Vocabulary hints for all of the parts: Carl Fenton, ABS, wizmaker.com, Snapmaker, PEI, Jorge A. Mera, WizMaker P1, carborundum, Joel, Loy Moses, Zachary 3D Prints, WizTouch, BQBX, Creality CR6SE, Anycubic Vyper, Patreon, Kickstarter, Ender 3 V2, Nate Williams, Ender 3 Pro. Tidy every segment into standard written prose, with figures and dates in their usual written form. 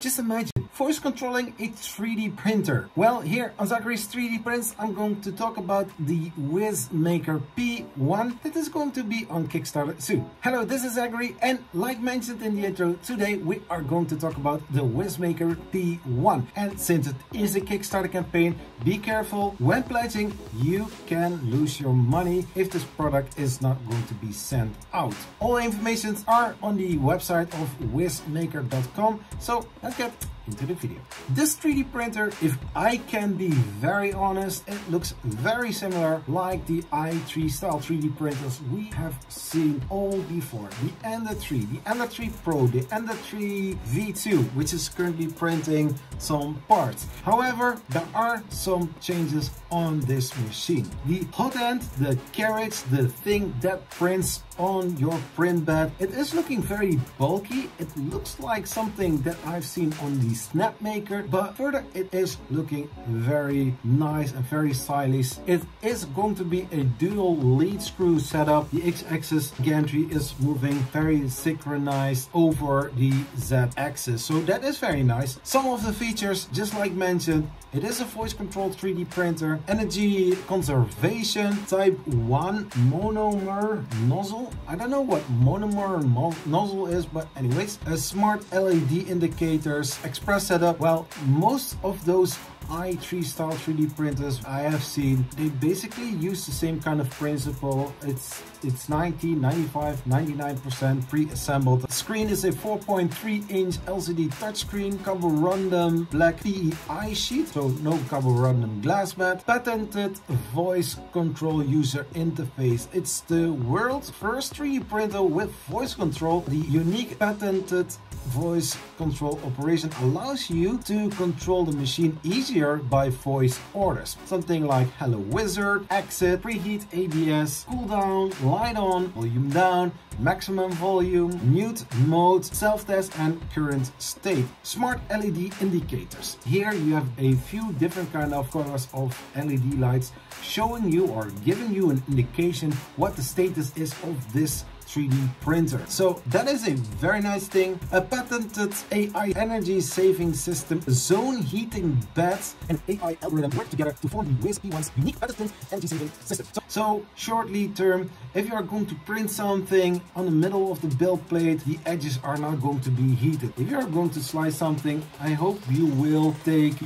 Just imagine voice controlling a 3D printer. Well, here on Zachary's 3D Prints, I'm going to talk about the WizMaker P1 that is going to be on Kickstarter soon. Hello, this is Zachary, and like mentioned in the intro, today we are going to talk about the WizMaker P1. And since it is a Kickstarter campaign, be careful when pledging. You can lose your money if this product is not going to be sent out. All informations are on the website of wizmaker.com. So let's get into the video. This 3D printer, if I can be very honest, it looks very similar like the i3 style 3D printers we have seen all before. The Ender 3, the Ender 3 Pro, the Ender 3 V2, which is currently printing some parts. However, there are some changes on this machine. The hot end, the carriage, the thing that prints on your print bed, it is looking very bulky. It looks like something that I've seen on the Snapmaker, but further it is looking very nice and very stylish. It is going to be a dual lead screw setup. The X-axis gantry is moving very synchronized over the Z-axis, so that is very nice. Some of the features, just like mentioned, it is a voice-controlled 3D printer, energy conservation, type 1 monomer nozzle. I don't know what monomer nozzle is, but anyways, a smart LED indicators, express setup. Well, most of those i3 style 3D printers I have seen, they basically use the same kind of principle. It's 90, 95, 99% pre-assembled. The screen is a 4.3-inch LCD touchscreen, carborundum black PEI sheet, so no carborundum glass mat, patented voice control user interface. It's the world's first 3D printer with voice control. The unique patented voice control operation allows you to control the machine easier by voice orders. Something like hello wizard, exit, preheat ABS, cooldown, light on, volume down, maximum volume, mute, mode, self-test and current state. Smart LED indicators. Here you have a few different kind of colors of LED lights showing you or giving you an indication what the status is of this 3D printer. So that is a very nice thing. A patented AI energy saving system, zone heating beds, and AI algorithm work together to form the Wiz P1's unique patented energy saving system. So shortly term, if you are going to print something on the middle of the build plate, the edges are not going to be heated. If you are going to slice something, I hope you will take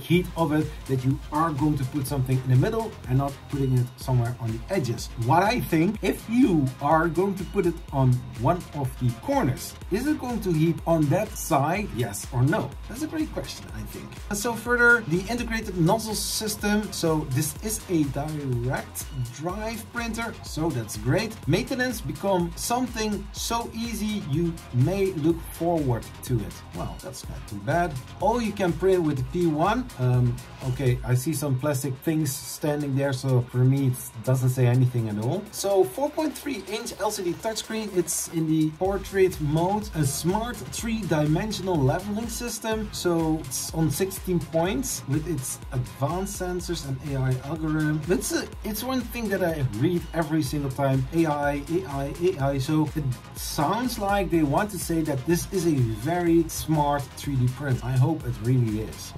heat of it, that you are going to put something in the middle and not putting it somewhere on the edges. What I think, if you are going to put it on one of the corners, is it going to heat on that side, yes or no? That's a great question, I think. And so further, the integrated nozzle system. So this is a direct drive printer, so that's great. Maintenance become something so easy you may look forward to it. Well, that's not too bad. All you can print with the P1. Okay, I see some plastic things standing there, so for me it doesn't say anything at all. So 4.3-inch LCD touchscreen, it's in the portrait mode, a smart three-dimensional leveling system, so it's on 16 points with its advanced sensors and AI algorithm. It's one thing that I read every single time, AI, AI, AI, so it sounds like they want to say that this is a very smart 3D print. I hope it really is.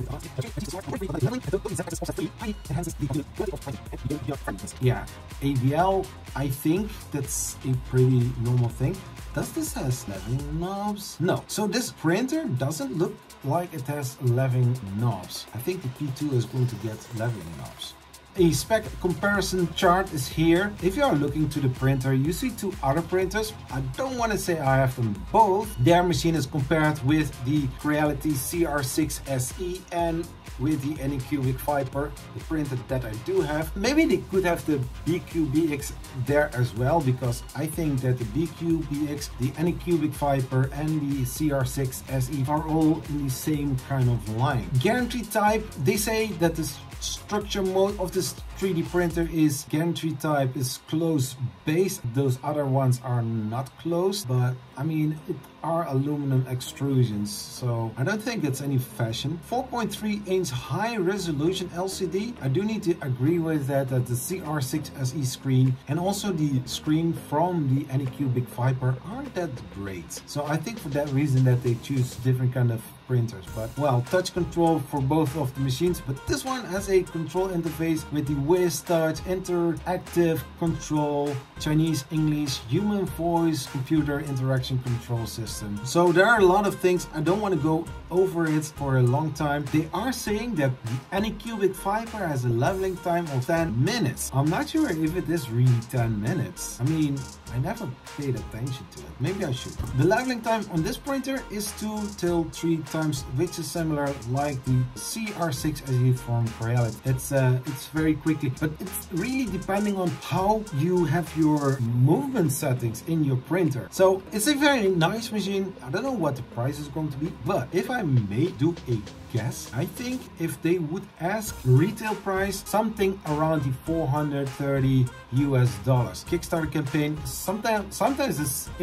Yeah, AVL, I think that's a pretty normal thing. Does this has leveling knobs? No. So this printer doesn't look like it has leveling knobs. I think the P2 is going to get leveling knobs. A spec comparison chart is here. If you are looking to the printer, you see two other printers. I don't want to say I have them both. Their machine is compared with the Creality CR6SE and with the Anycubic Vyper, the printer that I do have. Maybe they could have the BQBX there as well, because I think that the BQBX, the Anycubic Vyper and the CR6SE are all in the same kind of line. Guarantee type, they say that the structure mode of this 3D printer is gantry type is closed base. Those other ones are not closed, but I mean, it are aluminum extrusions, so I don't think that's any fashion. 4.3-inch high resolution LCD. I do need to agree with that the CR6SE screen and also the screen from the Anycubic Vyper aren't that great. So I think for that reason that they choose different kind of printers, but well, touch control for both of the machines, but this one has a control interface with the WizTouch, interactive control, Chinese, English, human voice, computer interaction control system. So there are a lot of things. I don't want to go over it for a long time. They are saying that the Anycubic Vyper has a leveling time of 10 minutes. I'm not sure if it is really 10 minutes. I mean, I never paid attention to it. Maybe I should. The leveling time on this printer is 2 till 3 times, which is similar like the CR6SE from Creality. It's very quickly, but it's really depending on how you have your movement settings in your printer. So it's a very nice machine. I don't know what the price is going to be, but if I may do a guess, I think if they would ask retail price, something around the $430 US. Kickstarter campaign, sometimes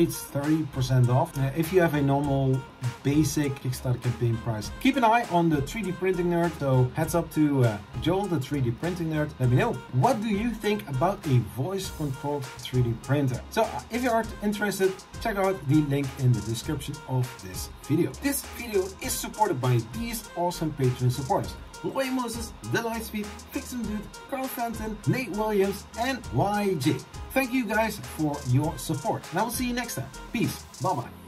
it's 30% off if you have a normal basic Kickstarter campaign price. Keep an eye on the 3D printing nerd, so heads up to Joel, the 3D printing nerd. Let me know, what do you think about a voice controlled 3D printer? So if you are interested, check out the link in the description of this video. This video is supported by these awesome Patreon supporters: Loy Moses, The Lightspeed, Fixem Dude, Carl Fenton, Nate Williams, and YJ. Thank you guys for your support, and I will see you next time. Peace, bye bye.